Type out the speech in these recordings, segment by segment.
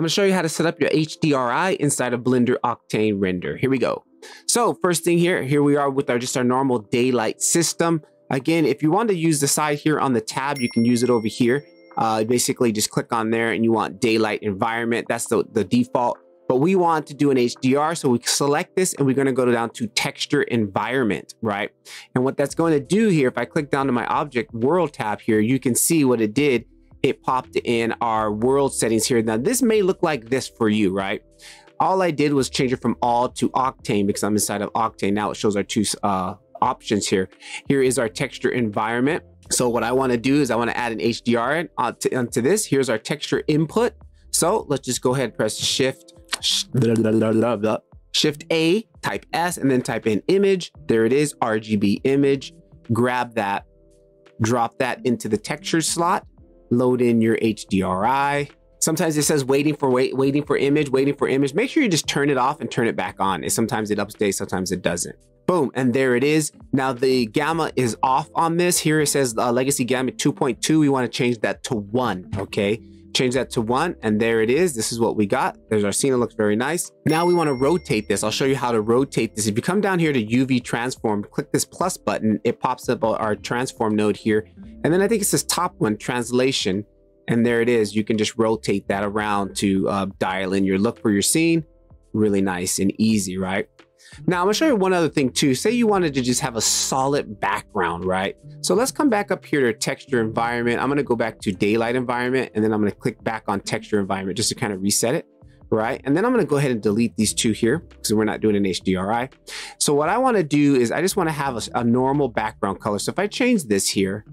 I'm going to show you how to set up your HDRI inside of Blender Octane Render. Here we go. So first thing here we are with our normal daylight system. Again, if you want to use the side here on the tab, you can use it over here. Basically just click on there and you want daylight environment. That's the default, but we want to do an HDR. So we select this and we're going to go down to texture environment, right? And what that's going to do here, if I click down to my object world tab here, you can see what it did. It popped in our world settings here. Now this may look like this for you, right? All I did was change it from all to Octane because I'm inside of Octane. Now it shows our two options here. Here is our texture environment. So what I want to do is I want to add an HDR onto this. Here's our texture input. So let's just go ahead and press Shift A, type S, and then type in image. There it is, RGB image. Grab that, drop that into the texture slot, load in your HDRI. Sometimes it says waiting for image. Make sure you just turn it off and turn it back on. And sometimes it updates, sometimes it doesn't. Boom, and there it is. Now the gamma is off on this. Here it says legacy gamma 2.2. We want to change that to 1, okay? Change that to 1, and there it is. This is what we got. There's our scene, it looks very nice. Now we want to rotate this. I'll show you how to rotate this. If you come down here to UV transform, click this plus button, it pops up our transform node here. And then I think it's this top one, translation, and there it is. You can just rotate that around to dial in your look for your scene. Really nice and easy, right? Now, I'm gonna show you one other thing too. Say you wanted to just have a solid background, right? So let's come back up here to texture environment. I'm gonna go back to daylight environment, and then I'm gonna click back on texture environment just to kind of reset it, right? And then I'm gonna go ahead and delete these two here because we're not doing an HDRI. So what I wanna do is I just wanna have a normal background color. So if I change this here,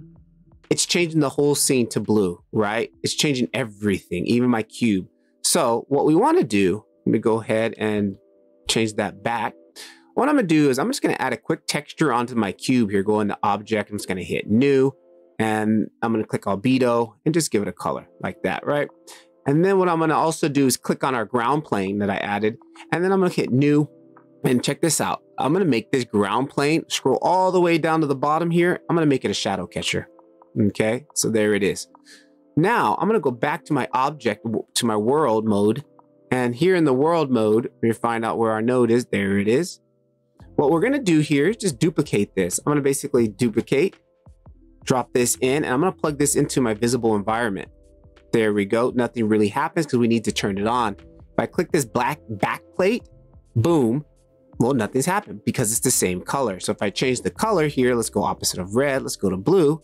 it's changing the whole scene to blue, right? It's changing everything, even my cube. So what we wanna do, let me go ahead and change that back. What I'm gonna do is I'm just gonna add a quick texture onto my cube here. Go into object, I'm just gonna hit new, and I'm gonna click albedo and just give it a color like that, right? And then what I'm gonna also do is click on our ground plane that I added, and then I'm gonna hit new, and check this out. I'm gonna make this ground plane, scroll all the way down to the bottom here. I'm gonna make it a shadow catcher. Okay, so there it is. Now I'm gonna go back to my object, to my world mode, and here in the world mode, we find out where our node is. There it is. What we're gonna do here is just duplicate this. I'm gonna basically duplicate, drop this in, and I'm gonna plug this into my visible environment. There we go. Nothing really happens because we need to turn it on. If I click this black back plate, boom, well, nothing's happened because it's the same color. So if I change the color here, let's go opposite of red, let's go to blue.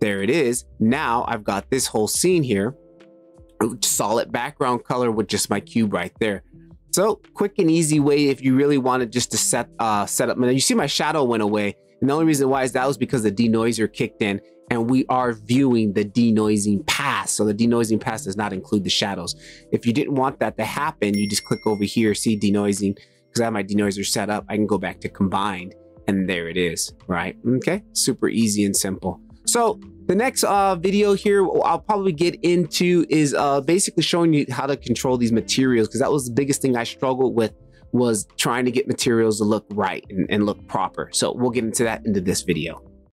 There it is. Now I've got this whole scene here, solid background color with just my cube right there. So quick and easy way if you really wanted just to set up. Now you see my shadow went away, and the only reason why is that was because the denoiser kicked in, and we are viewing the denoising pass. So the denoising pass does not include the shadows. If you didn't want that to happen, you just click over here, see denoising, because I have my denoiser set up. I can go back to combined, and there it is, right? Okay, super easy and simple. So the next video here I'll probably get into is basically showing you how to control these materials, because that was the biggest thing I struggled with, was trying to get materials to look right and look proper. So we'll get into that into this video.